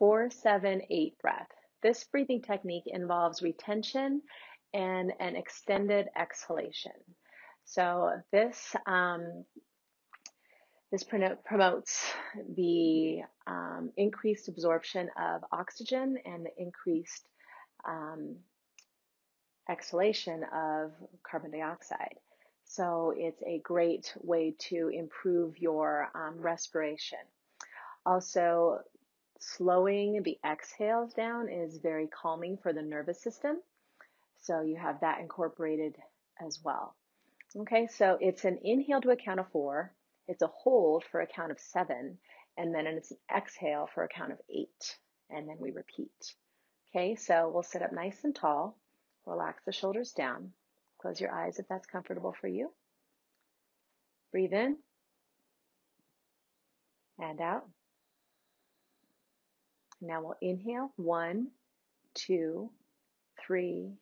4-7-8 breath. This breathing technique involves retention and an extended exhalation. So this this promotes the increased absorption of oxygen and the increased exhalation of carbon dioxide. So it's a great way to improve your respiration. Also, slowing the exhales down is very calming for the nervous system. So you have that incorporated as well. Okay, so it's an inhale to a count of 4. It's a hold for a count of 7. And then it's an exhale for a count of 8. And then we repeat. Okay, so we'll sit up nice and tall. Relax the shoulders down. Close your eyes if that's comfortable for you. Breathe in. And out. Now we'll inhale. 1, 2, 3,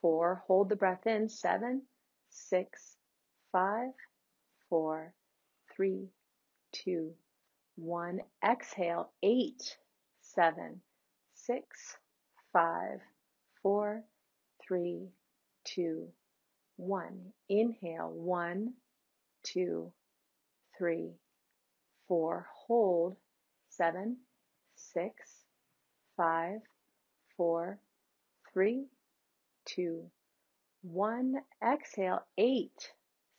4. Hold the breath in. 7, 6, 5, 4, 3, 2, 1. Exhale. 8, 7, 6, 5, 4, 3, 2, 1. Inhale. 1, 2, 3, 4. Hold. 7, 6, 5, 4, 3, 2, 1. Exhale. 8,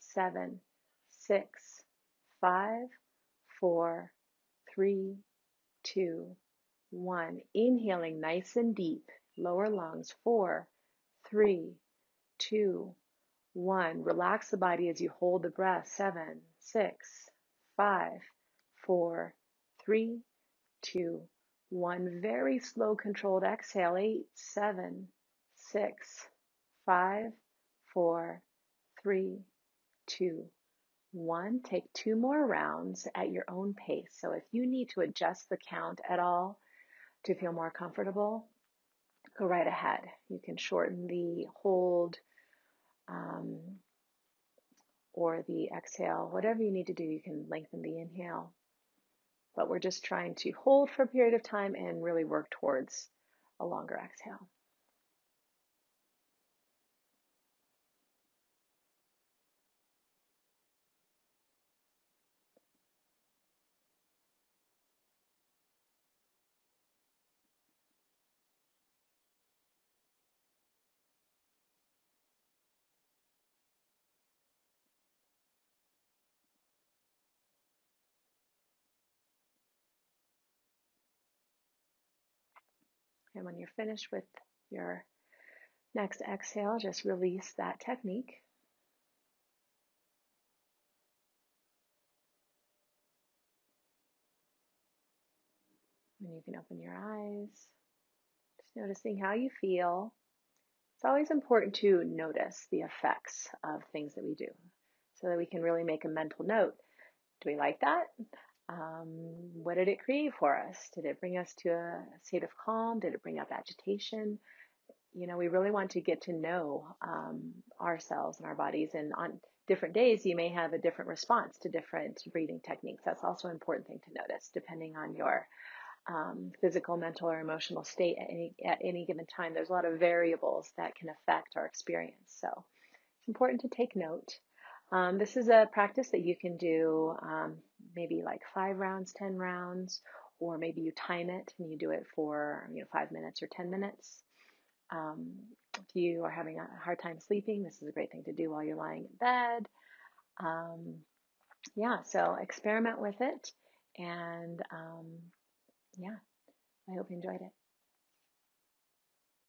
7, 6, 5, 4, 3, 2, 1. Inhaling nice and deep, lower lungs. 4, 3, 2, 1. Relax the body as you hold the breath. 7, 6, 5, 4, 3, 2, 1. Very slow, controlled exhale. 8, 7, 6, 5, 4, 3, 2, 1. Take 2 more rounds at your own pace. So if you need to adjust the count at all to feel more comfortable, go right ahead. You can shorten the hold or the exhale. Whatever you need to do, you can lengthen the inhale. But we're just trying to hold for a period of time and really work towards a longer exhale. And when you're finished with your next exhale, just release that technique. And you can open your eyes, just noticing how you feel. It's always important to notice the effects of things that we do so that we can really make a mental note. Do we like that? What did it create for us? Did it bring us to a state of calm? Did it bring up agitation? You know, we really want to get to know ourselves and our bodies. And on different days, you may have a different response to different breathing techniques. That's also an important thing to notice, depending on your physical, mental, or emotional state at any given time. There's a lot of variables that can affect our experience. So it's important to take note. This is a practice that you can do maybe like 5 rounds, 10 rounds, or maybe you time it and you do it for 5 minutes or 10 minutes. If you are having a hard time sleeping, this is a great thing to do while you're lying in bed. Yeah, so experiment with it, and yeah, I hope you enjoyed it.